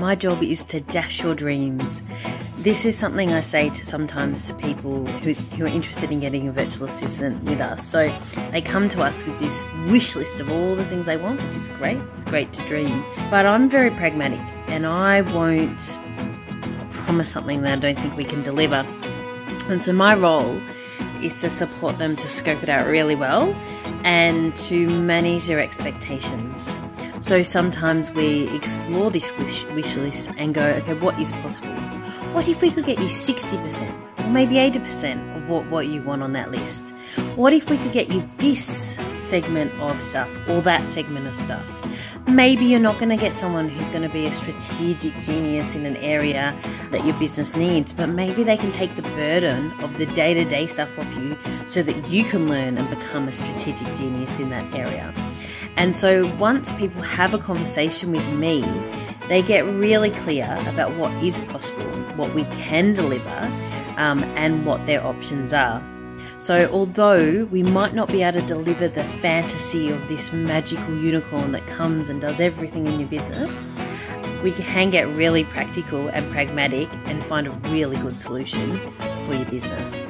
My job is to dash your dreams. This is something I say sometimes to people who are interested in getting a virtual assistant with us. So they come to us with this wish list of all the things they want, which is great. It's great to dream. But I'm very pragmatic and I won't promise something that I don't think we can deliver. And so my role is to support them to scope it out really well and to manage their expectations. So sometimes we explore this wish list and go, okay, what is possible? What if we could get you 60% or maybe 80% of what you want on that list? What if we could get you this segment of stuff or that segment of stuff? Maybe you're not going to get someone who's going to be a strategic genius in an area that your business needs, but maybe they can take the burden of the day-to-day stuff off you so that you can learn and become a strategic genius in that area. And so once people have a conversation with me, they get really clear about what is possible, what we can deliver, and what their options are. So although we might not be able to deliver the fantasy of this magical unicorn that comes and does everything in your business, we can get really practical and pragmatic and find a really good solution for your business.